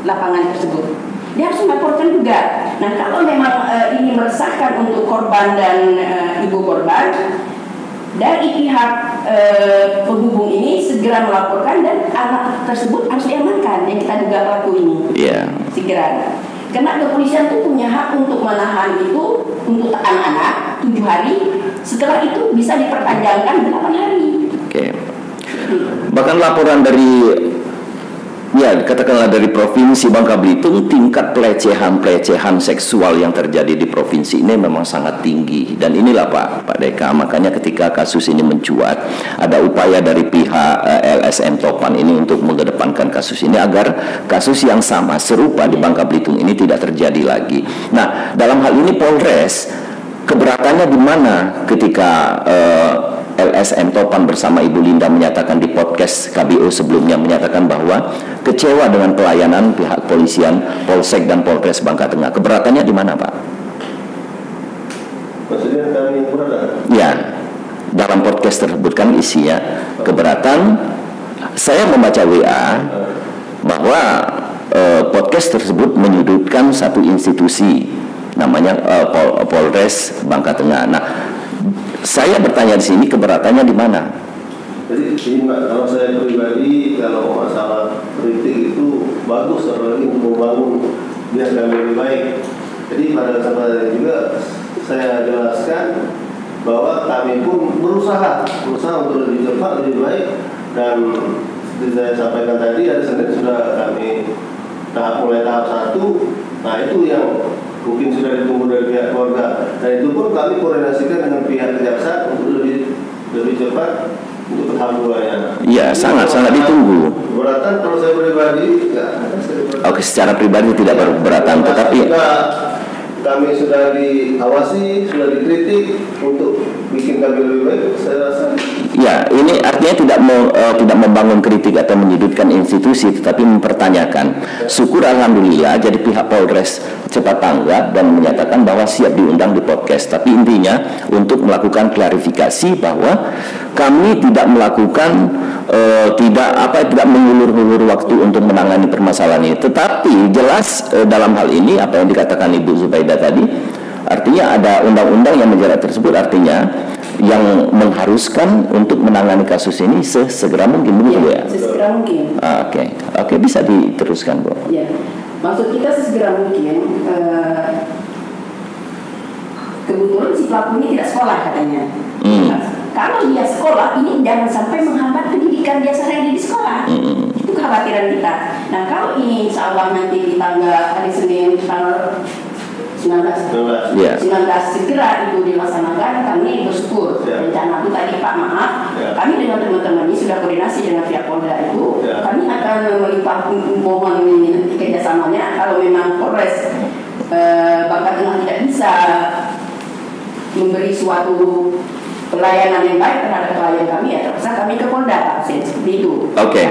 lapangan tersebut. Dia harus melaporkan juga. Nah, kalau memang ini meresahkan untuk korban dan ibu korban, dari pihak penghubung ini segera melaporkan dan anak tersebut harus diamankan yang kita duga pelaku ini. Iya. Segera. Karena kepolisian itu punya hak untuk menahan itu untuk anak-anak 7 hari, setelah itu bisa diperpanjangkan 8 hari. Oke. Bahkan laporan dari ya katakanlah dari provinsi Bangka Belitung, tingkat pelecehan seksual yang terjadi di provinsi ini memang sangat tinggi. Dan inilah Pak Deka, makanya ketika kasus ini mencuat, ada upaya dari pihak LSM Topan ini untuk mengedepankan kasus ini agar kasus yang sama serupa di Bangka Belitung ini tidak terjadi lagi. Nah, dalam hal ini Polres keberatannya di mana ketika LSM Topan bersama Ibu Linda menyatakan di podcast KBO sebelumnya menyatakan bahwa kecewa dengan pelayanan pihak polisian Polsek dan Polres Bangka Tengah. Keberatannya di mana, Pak? Maksudnya kami keberatan? Ya, dalam podcast tersebut kan isinya keberatan. Saya membaca WA bahwa podcast tersebut menyudutkan satu institusi namanya Polres Bangka Tengah. Nah, saya bertanya di sini keberatannya di mana? Jadi Mbak, kalau saya pribadi kalau masalah kritik itu bagus, apalagi untuk membangun biar kami lebih baik. Jadi pada kesempatan juga saya jelaskan bahwa kami pun berusaha untuk lebih cepat, lebih baik, dan seperti saya sampaikan tadi ada sendiri sudah kami mulai tahap 1. Nah itu yang mungkin sudah ditunggu dari pihak keluarga. Dan itu pun kami koordinasikan dengan pihak kejaksaan untuk lebih cepat untuk tahap 2-nya. Iya, sangat-sangat ditunggu. Keberatan kalau saya pribadi enggak. Oke, secara pribadi tidak berkeberatan, tetapi kami sudah diawasi, sudah dikritik untuk bikin kami lebih baik, saya rasa. Ya, ini artinya tidak membangun kritik atau menyudutkan institusi, tetapi mempertanyakan. Syukur alhamdulillah, jadi pihak Polres cepat tanggap dan menyatakan bahwa siap diundang di podcast. Tapi intinya untuk melakukan klarifikasi bahwa kami tidak melakukan tidak mengulur-ulur waktu untuk menangani permasalahan ini. Tetapi jelas dalam hal ini apa yang dikatakan Ibu Zubaidah tadi, artinya ada undang-undang yang menjerat tersebut, artinya yang mengharuskan untuk menangani kasus ini sesegera mungkin, begitu ya? Sesegera mungkin. Oke, bisa diteruskan, Bu. Ya, maksud kita sesegera mungkin. Kebetulan si pelaku ini tidak sekolah katanya. Kalau dia sekolah, ini jangan sampai menghambat pendidikan dia sehari-hari di sekolah. Itu kekhawatiran kita. Nah, kalau ini insya Allah nanti di tanggal hari Senin, tanggal 19 segera itu dilaksanakan, kami bersyukur. Rencana itu tadi Pak, maaf, kami dengan teman-teman ini sudah koordinasi dengan pihak Polda itu. Kami akan melimpahkan mohon nanti kerjasamanya. Kalau memang Polres Bangka Tengah tidak bisa memberi suatu pelayanan yang baik terhadap klien kami, ya terpaksa kami ke Polda, seperti itu. Oke.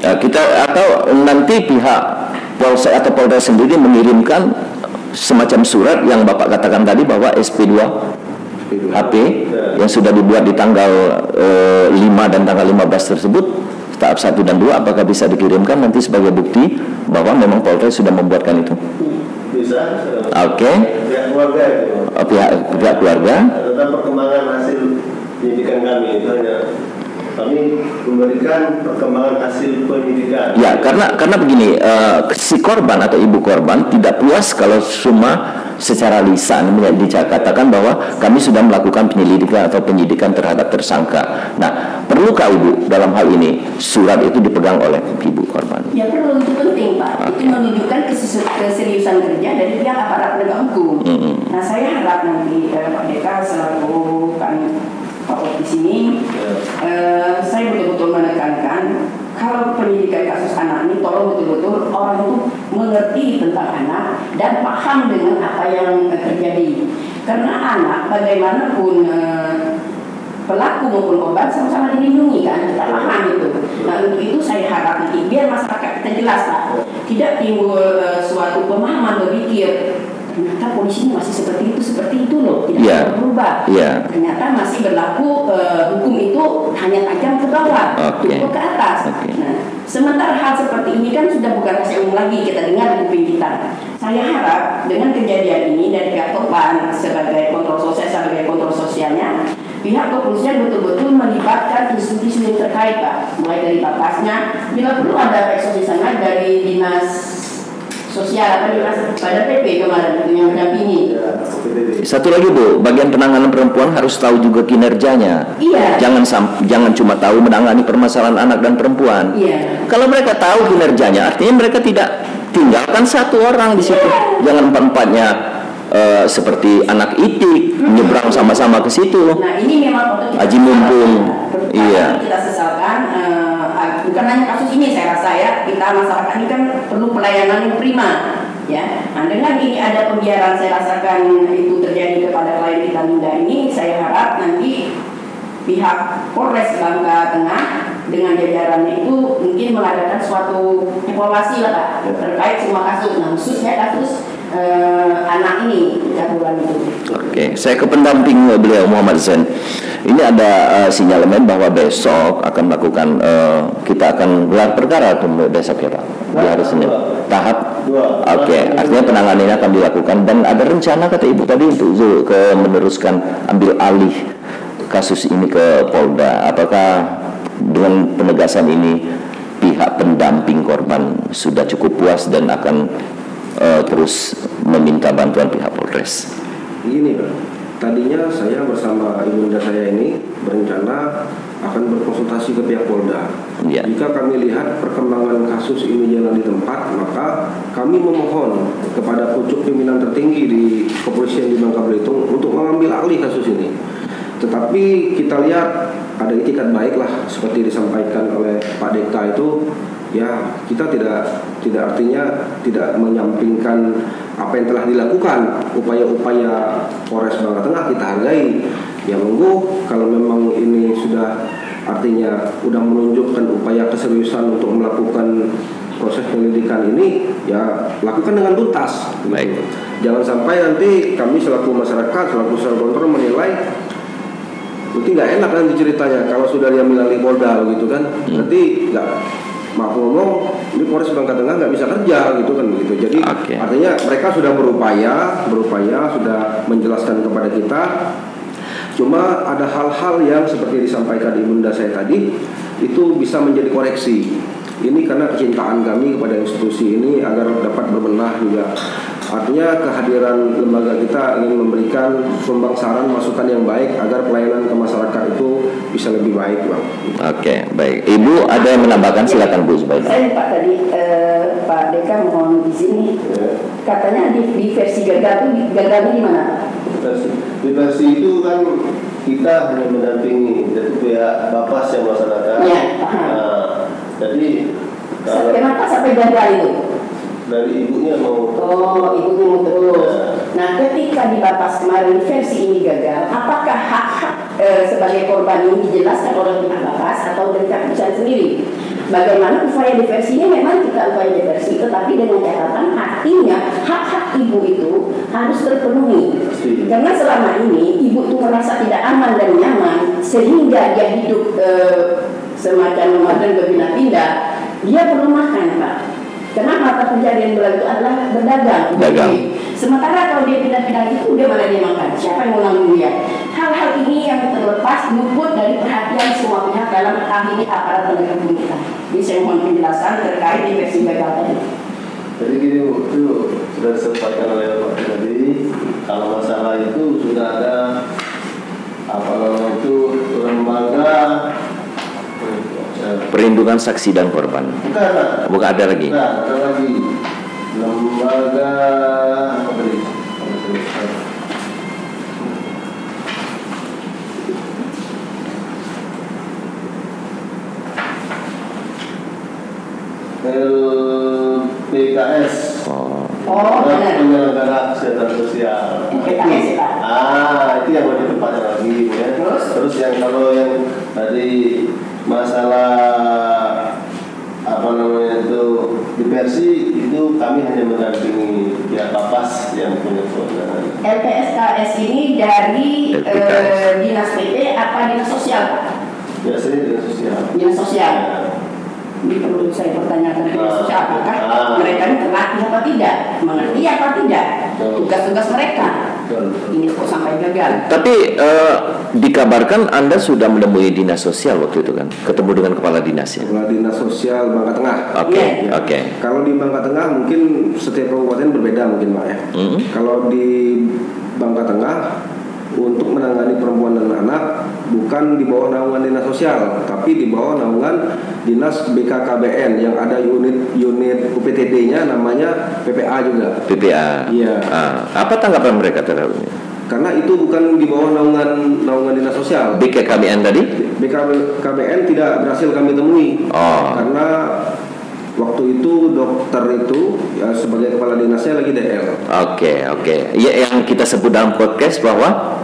Kita atau nanti pihak Polsek atau Polda sendiri mengirimkan semacam surat yang Bapak katakan tadi bahwa SP2HP yang sudah dibuat di tanggal 5 dan tanggal 15 tersebut, tahap 1 dan 2 apakah bisa dikirimkan nanti sebagai bukti bahwa memang Polres sudah membuatkan itu? Bisa. Oke. Pihak keluarga itu. Pihak keluarga. Tentang perkembangan hasil penyidikan kami itu hanya kami memberikan perkembangan hasil penyidikan. Ya, karena begini, si korban atau ibu korban tidak puas kalau cuma secara lisan dikatakan bahwa kami sudah melakukan penyelidikan atau penyidikan terhadap tersangka. Nah, perlukah Ibu dalam hal ini surat itu dipegang oleh ibu korban? Ya perlu, itu penting Pak. Itu menunjukkan keseriusan kerja dari pihak aparat penegak hukum. Nah, saya harap nanti Pak Deka selaku kami di sini, saya betul-betul menekankan kalau pendidikan kasus anak ini tolong betul-betul orang itu mengerti tentang anak dan paham dengan apa yang terjadi. Karena anak bagaimanapun pelaku maupun korban sama-sama dilindungi kan, kita paham itu. Nah untuk itu saya harap nanti biar masyarakat kita jelas Pak, tidak timbul suatu pemahaman berpikir ternyata polisi masih seperti itu loh, tidak berubah. Ternyata masih berlaku hukum itu hanya tajam ke bawah, turun ke atas. Nah, sementara hal seperti ini kan sudah bukan rahasia umum lagi, kita dengar di kuping kita. Saya harap dengan kejadian ini dari pihak Topan sebagai kontrol sosial, sebagai kontrol sosialnya Pihak kepolisian betul-betul melibatkan institusi terkait, Pak, mulai dari Bapasnya, bila perlu ada reaksi sangat dari dinas sosial atau dinas pada PP kemarin yang mendampingi. Satu lagi, Bu, bagian penanganan perempuan harus tahu juga kinerjanya. Iya. Jangan cuma tahu menangani permasalahan anak dan perempuan. Iya. Kalau mereka tahu kinerjanya, artinya mereka tidak tinggalkan satu orang di situ. Iya. Jangan empat-empatnya. Seperti anak itik nyebrang sama-sama ke situ. Nah, ini memang untuk aji mumpung. Iya. Kita sesalkan bukan hanya kasus ini, saya rasa ya, kita masyarakat ini kan perlu pelayanan yang prima, ya. Nah, dengan ini ada pembiaran saya rasakan itu terjadi kepada klien kita muda ini, saya harap nanti pihak Polres Bangka Tengah dengan jajarannya itu mungkin mengadakan suatu evaluasi lah, Pak, terkait semua kasus, nah, khususnya kasus anak ini dahuluan itu. Oke, saya ke pendamping beliau Muhammad Zen. Ini ada sinyalemen bahwa besok akan melakukan kita akan gelar perkara besok ya Pak. Di hari Senin. Tahap 2. Oke, artinya penanganannya akan dilakukan dan ada rencana kata Ibu tadi untuk ke meneruskan ambil alih kasus ini ke Polda. Apakah dengan penegasan ini pihak pendamping korban sudah cukup puas dan akan terus meminta bantuan pihak Polres? Begini, Pak. Tadinya saya bersama ibunda saya ini berencana akan berkonsultasi ke pihak Polda. Ya. Jika kami lihat perkembangan kasus ini jalan di tempat, maka kami memohon kepada pucuk pimpinan tertinggi di kepolisian di Bangka Belitung untuk mengambil alih kasus ini. Tetapi kita lihat ada itikat baiklah seperti disampaikan oleh Pak Deka itu. Ya, kita tidak artinya tidak menyampingkan apa yang telah dilakukan, upaya-upaya Polres Bangka Tengah kita hargai. Ya monggo, kalau memang ini sudah artinya sudah menunjukkan upaya keseriusan untuk melakukan proses penyelidikan ini, ya lakukan dengan tuntas. Baik. Jangan sampai nanti kami selaku masyarakat, selaku stakeholder menilai nanti nggak enak nanti ceritanya kalau sudah diambil alih Polda gitu kan, nanti nggak. Maaf ngomong, ini Polres Bangka Tengah nggak bisa kerja gitu kan begitu. Jadi artinya mereka sudah berupaya sudah menjelaskan kepada kita. Cuma ada hal-hal yang seperti disampaikan ibunda saya tadi itu bisa menjadi koreksi. Ini karena kecintaan kami kepada institusi ini agar dapat berbenah juga. Artinya kehadiran lembaga kita ingin memberikan sumbang saran masukan yang baik agar pelayanan ke masyarakat itu bisa lebih baik, Bang. Oke, baik. Ibu ada yang menambahkan, silakan Bu Zubaidah. Saya Pak tadi Pak Deka mohon izin nih. Ya. Katanya di versi gagal itu gimana? Di versi itu kan kita hanya mendampingi dari pihak Bapas yang melaksanakan. Ya. Nah, jadi kenapa sampai gagal itu? Dari ibunya mau terus. Nah, ketika di Bapas kemarin versi ini gagal, apakah hak-hak sebagai korban ini dijelaskan oleh pihak Bapas atau dari pihak sendiri? Bagaimana upaya diversinya, memang kita upaya diversi, tetapi dengan catatan artinya hak-hak ibu itu harus terpenuhi. Karena selama ini ibu itu merasa tidak aman dan nyaman sehingga dia hidup semacam nomaden berpindah-pindah. Dia perlu makan, Pak. Karena mata pencarian bulan itu adalah berdagang. Sementara kalau dia pindah-pindah itu, dia malah dia makan. Siapa yang mau nanggung dia? Hal-hal ini yang terlepas luput dari perhatian semua pihak dalam ahli aparat penegak hukum kita. Jadi saya mohon penjelasan terkait diversi gagal tadi. Jadi gini, itu sudah disampaikan oleh Pak tadi. Kalau masalah itu sudah ada itu lembaga perlindungan saksi dan korban. Bukan ada lagi. Bukan ada lagi. Lembaga apa tadi? LPKS. Penyelenggara Kesehatan Sosial. LPKS. Itu yang mau ditempatkan lagi ya. Terus yang kalau yang tadi masalah diversi itu kami hanya mendampingi pihak Bapas yang punya kewenangan. LPSKS ini dari dinas PP apa dinas sosial? Biasanya dinas sosial. Dinas sosial. Ya. Ini perlu saya pertanyakan dinas sosial, apakah mereka ini terlatih apa tidak, mengerti apa tidak tugas-tugas mereka. ini kok sampai gagal. Tapi dikabarkan Anda sudah menemui dinas sosial waktu itu kan, ketemu dengan kepala dinasnya. Kepala dinas sosial Bangka Tengah. Oke. Okay. Ya. Oke. Okay. Kalau di Bangka Tengah mungkin setiap kabupaten berbeda mungkin Pak ya. Mm-hmm. Kalau di Bangka Tengah untuk menangani perempuan dan anak bukan di bawah naungan dinas sosial, tapi di bawah naungan dinas BKKBN yang ada unit UPTD-nya namanya PPA juga. PPA. Iya. Apa tanggapan mereka terhadap ini? Karena itu bukan di bawah naungan dinas sosial. BKKBN tadi? BKKBN tidak berhasil kami temui. Oh. Karena waktu itu dokter itu ya, sebagai kepala dinasnya lagi DL. Oke. Ya, yang kita sebut dalam podcast bahwa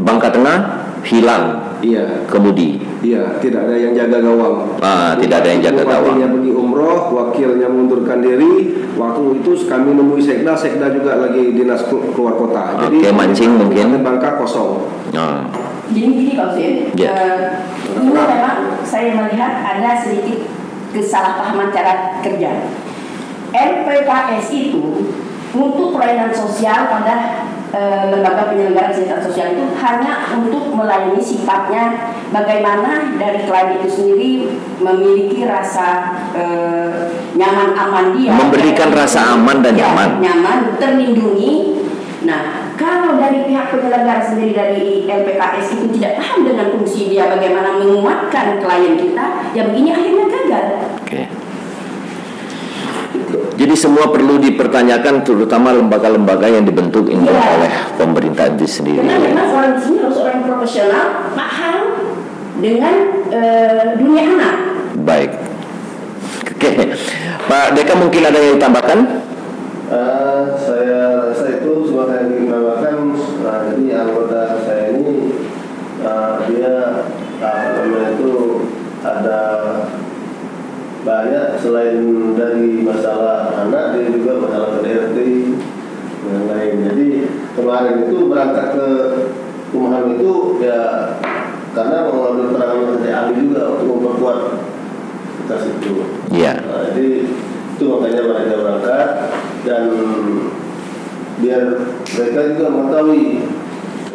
Bangka Tengah hilang. Iya. Kemudi. Iya. Tidak ada yang jaga gawang. Tidak ada yang jaga gawang. Wakilnya pergi umroh, wakilnya mengundurkan diri. Waktu itu kami nemui sekda juga lagi dinas keluar kota. Jadi mancing mungkin. Bangka kosong. Gini Pak Usin. Dulu memang saya melihat ada sedikit kesalahpahaman cara kerja LPKS itu untuk pelayanan sosial pada lembaga penyelenggara kesehatan sosial itu hanya untuk melayani sifatnya bagaimana dari klien itu sendiri memiliki rasa nyaman aman dia memberikan rasa aman dan nyaman terlindungi. Nah, kalau dari pihak penyelenggara sendiri dari LPKS itu tidak paham dengan fungsi dia bagaimana menguatkan klien kita, ya begini akhirnya gagal. Oke. Jadi semua perlu dipertanyakan terutama lembaga-lembaga yang dibentuk ini oleh pemerintah itu sendiri. Karena memang orang di sini harus orang profesional paham dengan dunia anak. Baik. Oke. Pak Deka mungkin ada yang ditambahkan? Saya rasa itu semua saya ingin menambahkan. Jadi anggota saya ini dia itu ada banyak selain dari masalah anak, dia juga masalah KDRT dan lain. Jadi kemarin itu berangkat ke Kumham itu ya karena mengambil peran dari ahli juga untuk memperkuat kita itu. Iya. Jadi itu makanya mereka berangkat. Dan biar mereka juga mengetahui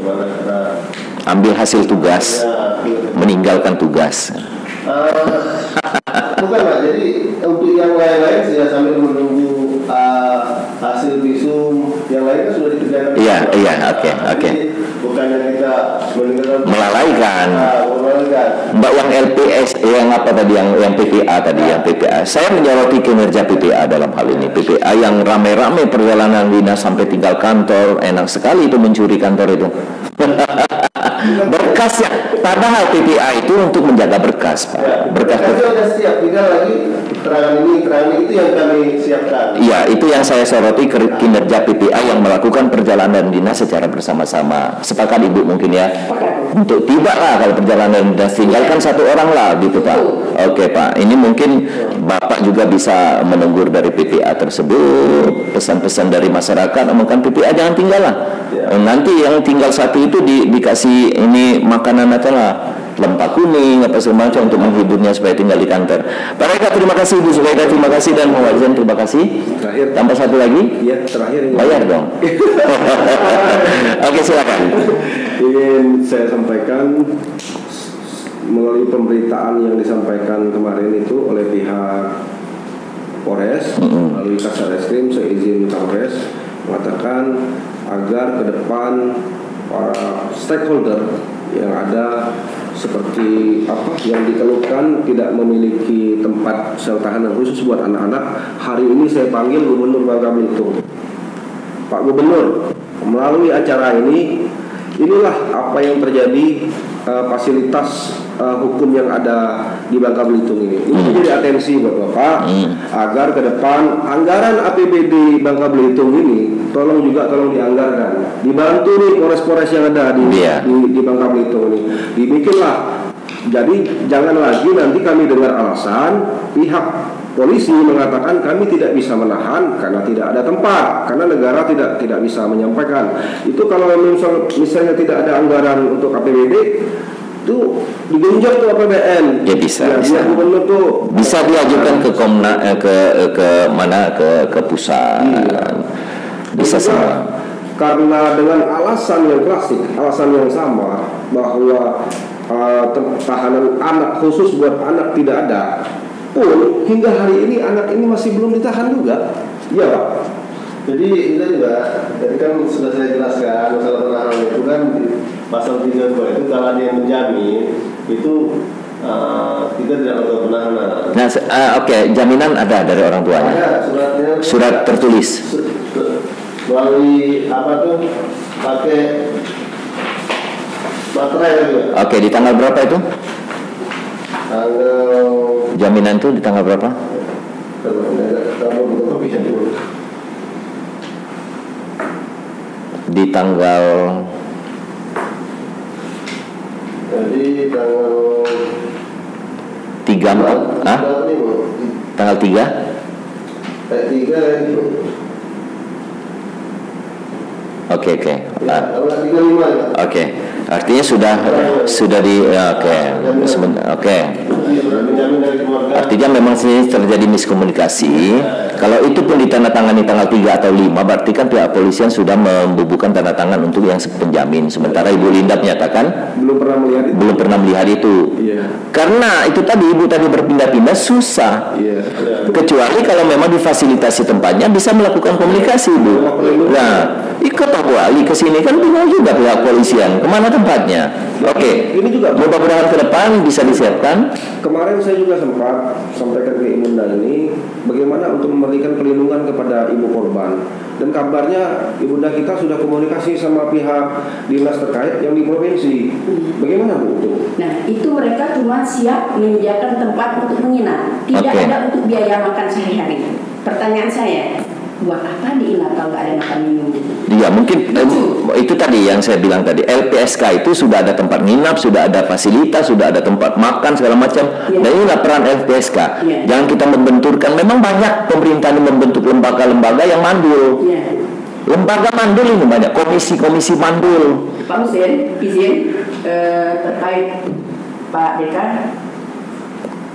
bagaimana kita ambil hasil tugas, meninggalkan tugas. Bukan Pak, jadi untuk yang lain-lain saya sambil menunggu hasil visum, yang lain kan sudah dikerjakan. Iya, oke. Bukannya kita melalaikan. Mbak yang LPS, yang apa tadi yang PPA tadi, yang PPA. Saya menyoroti kinerja PPA dalam hal ini. PPA yang rame-rame perjalanan dinas sampai tinggal kantor, enak sekali itu mencuri kantor itu. Berkasnya, padahal PPA itu untuk menjaga berkas, Pak. Ya, berkas itu sudah siap, tinggal lagi keterangan ini itu yang kami siapkan. Iya, itu yang saya soroti kinerja PPA yang melakukan perjalanan dinas secara bersama-sama. Sepakat Ibu mungkin ya. Untuk tidak lah kalau perjalanan dinas tinggalkan satu orang lah gitu Pak. Oke Pak, ini mungkin Bapak juga bisa menunggur dari PPA tersebut, pesan-pesan dari masyarakat, makan PPA jangan tinggal lah. Nanti yang tinggal satu itu dikasih ini makanan atau lah lempak kuning apa segala macam untuk menghiburnya supaya tinggal di kantor. Pak Reka terima kasih, Bu Zubaidah terima kasih dan Muhammad Zen terima kasih. Terakhir tambah satu lagi? Iya, terakhir ini. Bayar dong. Oke, silakan. Ingin saya sampaikan melalui pemberitaan yang disampaikan kemarin itu oleh pihak Polres melalui Kasareskrim seizin Kapolres mengatakan agar ke depan para stakeholder yang ada seperti apa yang dikeluhkan tidak memiliki tempat sel tahanan khusus buat anak-anak. Hari ini saya panggil Gubernur Bangka Belitung. Pak Gubernur, melalui acara ini, inilah apa yang terjadi fasilitas hukum yang ada di Bangka Belitung ini. Ini menjadi atensi Bapak-Bapak agar ke depan anggaran APBD Bangka Belitung ini tolong dianggarkan, dibantu nih polres-polres yang ada di Bangka Belitung ini dibikinlah. Jadi jangan lagi nanti kami dengar alasan pihak polisi mengatakan kami tidak bisa menahan karena tidak ada tempat, karena negara tidak bisa menyampaikan. Itu kalau misalnya tidak ada anggaran untuk APBD itu digenjot tuh APBN. Ya bisa. Gubernur tuh bisa diajukan ke Komnas ke mana ke pusat. Bisa semua. Karena dengan alasan yang klasik, alasan yang sama, bahwa tahanan anak khusus buat anak tidak ada, pun hingga hari ini anak ini masih belum ditahan juga. Iya Pak. Jadi kita juga, jadi kan sudah saya jelaskan, masalah penahanan itu kan pasal 32 itu kalau ada yang menjamin itu kita tidak melakukan penahanan. Nah, oke, jaminan ada dari orang tuanya. Ada suratnya. Surat tertulis. Melalui apa tuh? Pakai baterai gitu. Oke, di tanggal berapa itu? Tanggal. Jaminan tuh di tanggal berapa? Di tanggal. Jadi tanggal 34. Ah? Tanggal 3? Oke. Oke. Artinya sudah di oke. Artinya memang sini terjadi miskomunikasi. Kalau itu pun ditandatangani tanggal 3 atau 5, berarti kan pihak polisian sudah membubuhkan tanda tangan untuk yang penjamin. Sementara Ibu Linda menyatakan belum pernah melihat itu. Yeah. Karena itu tadi Ibu tadi berpindah-pindah susah. Yeah. Kecuali kalau memang difasilitasi tempatnya bisa melakukan komunikasi, Bu. Nah, ikut Pak Ali ke sini kan bingung juga pihak polisian. Kemana tempatnya? Oke. Ini juga mudah-mudahan ke depan bisa disiapkan. Kemarin saya juga sempat sampaikan ke Ibu Linda ini bagaimana untuk memberikan perlindungan kepada ibu korban, dan kabarnya ibunda kita sudah komunikasi sama pihak dinas terkait yang di provinsi. Bagaimana Bu itu? Nah itu mereka cuma siap menyediakan tempat untuk menginap, tidak ada untuk biaya makan sehari-hari. Pertanyaan saya, buat apa diinap kalau nggak ada makan minum? Iya mungkin itu tadi yang saya bilang tadi, LPSK itu sudah ada tempat nginap, sudah ada fasilitas, sudah ada tempat makan segala macam. Ya. Dan inilah peran LPSK. Ya. Jangan kita membenturkan. Memang banyak pemerintah ini membentuk lembaga-lembaga yang mandul. Ya. Lembaga mandul ini banyak, komisi-komisi mandul. Pak Hussein, izin terkait Pak Deka,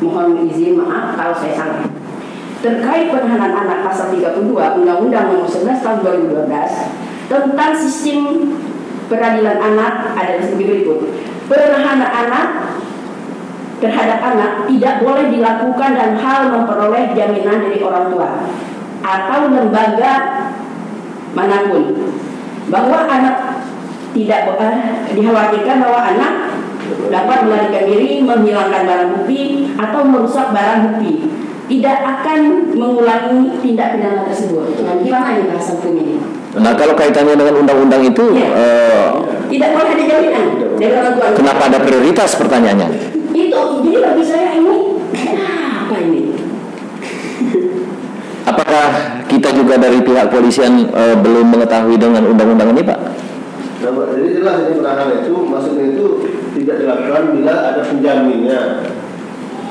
mohon izin maaf kalau saya salah. Terkait penahanan anak pasal 32 Undang-Undang Nomor 11 Tahun 2012 tentang sistem peradilan anak adalah sebagai berikut: penahanan anak terhadap anak tidak boleh dilakukan dalam hal memperoleh jaminan dari orang tua atau lembaga manapun, bahwa anak tidak dikhawatirkan bahwa anak dapat melarikan diri, menghilangkan barang bukti atau merusak barang bukti, tidak akan mengulangi tindak pidana tersebut. Gimana ini bahasa hukumnya? Nah kalau kaitannya dengan undang-undang itu ya. Tidak boleh ada jaminan dari orang tua. Kenapa ada prioritas pertanyaannya? Itu jadi bagi saya ini apa ini? Apakah kita juga dari pihak polisian belum mengetahui dengan undang-undang ini Pak? Nah, jadi jelas ini penahanan itu maksudnya itu tidak dilakukan bila ada penjaminnya.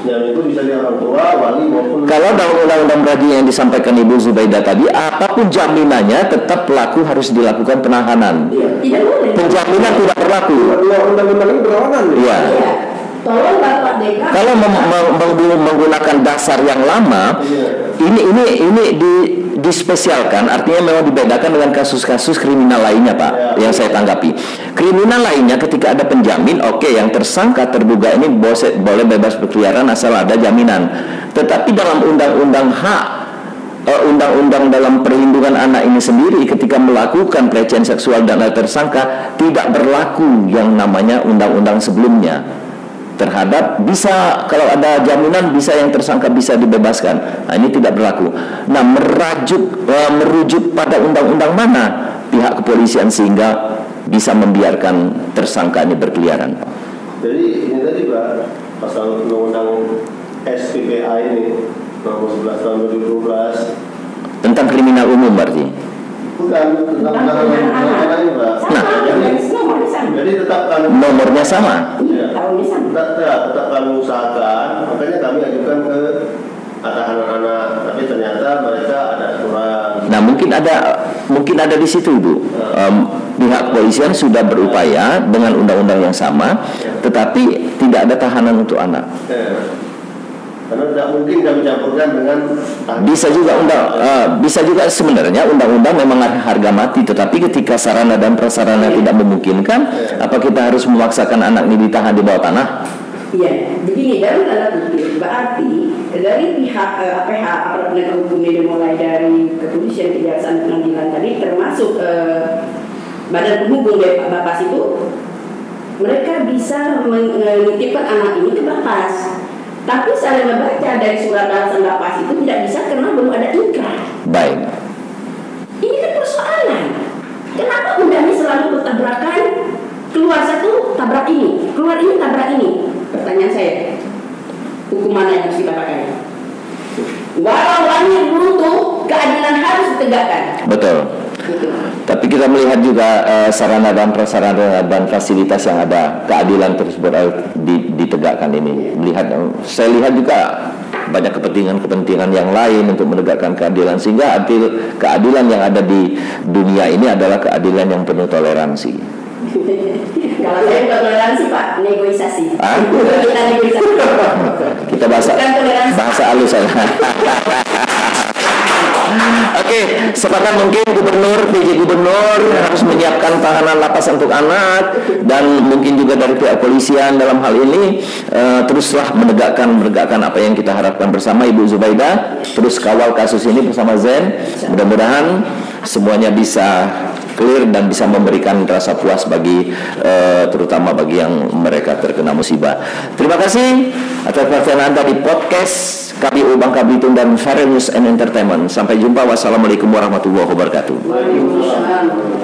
Yang itu bisa orang tua, wali maupun. Kalau dalam undang-undang berarti yang disampaikan Ibu Zubaidah tadi, apapun jaminannya tetap pelaku harus dilakukan penahanan. Iya. Tidak boleh. Penjaminan tidak berlaku. Undang-undang ini berlawanan. Iya. Ya. Tolong Bapak Deka. Kalau menggunakan dasar yang lama, iya. Ini dispesialkan, artinya memang dibedakan dengan kasus-kasus kriminal lainnya Pak. Ya. Yang saya tanggapi kriminal lainnya ketika ada penjamin, oke, yang tersangka terduga ini boleh bebas berkeliaran asal ada jaminan. Tetapi dalam undang-undang undang-undang dalam perlindungan anak ini sendiri, ketika melakukan pelecehan seksual dan ada tersangka, tidak berlaku yang namanya undang-undang sebelumnya terhadap bisa kalau ada jaminan bisa yang tersangka bisa dibebaskan. Nah, ini tidak berlaku. Nah, merujuk pada undang-undang mana pihak kepolisian sehingga bisa membiarkan tersangka ini berkeliaran? Jadi ini tadi Pak, pasal undang-undang SPPA ini nomor 11 tahun 2012 tentang kriminal umum berarti. Bukan tentang penanganannya Pak. Nah, jadi tetap nomornya sama. Ya. Tetap kami usahakan, makanya kami ajukan ke tahanan anak, tapi ternyata mereka ada aturan. Nah, mungkin ada di situ Bu. Nah. Pihak kepolisian sudah berupaya dengan undang-undang yang sama, tetapi tidak ada tahanan untuk anak. Karena tidak mungkin kita mencampurkan dengan bisa juga sebenarnya undang-undang memang ada harga mati, tetapi ketika sarana dan prasarana tidak memungkinkan, apa kita harus memaksakan anak ini ditahan di bawah tanah? Iya, begini, dalam tanda kutip berarti dari pihak APH, aparat penegak hukum ini mulai dari kepolisian, kejaksaan, pengadilan tadi, termasuk badan penghubung Bapas itu, mereka bisa menitipkan anak ini ke Bapas. Tapi saya membaca dari surat alasan Bapas itu tidak bisa karena belum ada ingkrah. Baik. Ini kan persoalan. Kenapa undang-undang selalu bertabrakan? Keluar satu tabrak ini, keluar ini tabrak ini. Pertanyaan saya, hukum mana yang harus kita pakai? Walau langit runtuh, keadilan harus ditegakkan. Betul. Betul. Tapi kita melihat juga sarana dan prasarana dan fasilitas yang ada, keadilan tersebut ditegakkan ini. Saya lihat juga banyak kepentingan-kepentingan yang lain untuk menegakkan keadilan, sehingga keadilan yang ada di dunia ini adalah keadilan yang penuh toleransi. Kalau saya bukan toleransi, Pak, negosiasi. Kita negosiasi. Kita bahasa halus saja. Oke, sepakat mungkin PJ Gubernur harus menyiapkan tahanan lapas untuk anak, dan mungkin juga dari pihak polisian dalam hal ini teruslah menegakkan apa yang kita harapkan bersama. Ibu Zubaidah terus kawal kasus ini bersama Zen. Mudah-mudahan semuanya bisa clear dan bisa memberikan rasa puas bagi terutama bagi yang mereka terkena musibah. Terima kasih atas perhatian Anda di podcast KBO Bangka Belitung dan Viral News and Entertainment. Sampai jumpa. Wassalamualaikum warahmatullahi wabarakatuh.